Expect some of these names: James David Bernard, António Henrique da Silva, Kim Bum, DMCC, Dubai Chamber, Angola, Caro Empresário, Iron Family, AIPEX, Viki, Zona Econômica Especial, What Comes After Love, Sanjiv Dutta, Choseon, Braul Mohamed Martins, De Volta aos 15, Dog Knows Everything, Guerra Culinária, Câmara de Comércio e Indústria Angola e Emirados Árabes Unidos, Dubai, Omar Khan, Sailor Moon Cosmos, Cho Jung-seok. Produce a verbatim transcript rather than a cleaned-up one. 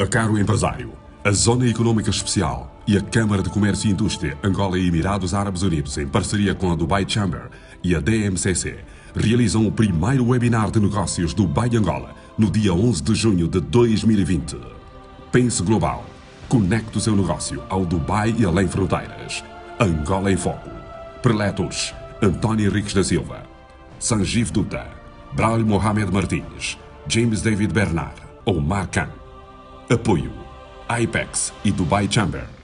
A Caro Empresário, a Zona Econômica Especial e a Câmara de Comércio e Indústria Angola e Emirados Árabes Unidos, em parceria com a Dubai Chamber e a D M C C, realizam o primeiro webinar de negócios Dubai-Angola no dia onze de junho de dois mil e vinte. Pense Global. Conecte o seu negócio ao Dubai e além fronteiras. Angola em Foco. Preletores: António Henrique da Silva, Sanjiv Dutta, Braul Mohamed Martins, James David Bernard, Omar Khan. Apoio: AIPEX e Dubai Chamber.